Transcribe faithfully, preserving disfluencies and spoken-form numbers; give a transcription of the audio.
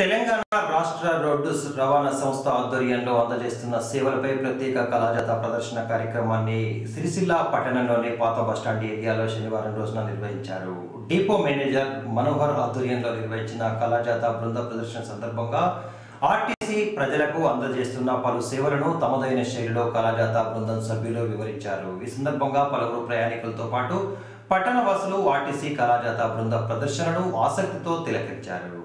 తెలంగాణ రాష్ట్ర రోడ్డు రవాణా సంస్థ ఆధ్వర్యంలో అందజేస్తున్న సేవలపై ప్రత్యేక కళాజాత ప్రదర్శన కార్యక్రమాన్ని సిరిసిల్ల పట్టణంలోని పాత బస్టాండ్ ఏరియాలో శనివారం రోజున నిర్వహించారు. డిపో మేనేజర్ మనోహర్ ఆధ్వర్యంలో నిర్వహించిన కళాజాత బృంద ప్రదర్శన సందర్భంగా ఆర్టీసీ ప్రజలకు అందజేస్తున్న పలు సేవలను తమదైన శైలిలో కళాజాత బృందం సభ్యులు వివరించారు. ఈ సందర్భంగా పలువురు ప్రయాణికులతో పాటు పట్టణ వాసులు ఆర్టీసీ కళాజాత బృంద ప్రదర్శనను ఆసక్తితో తిలకించారు.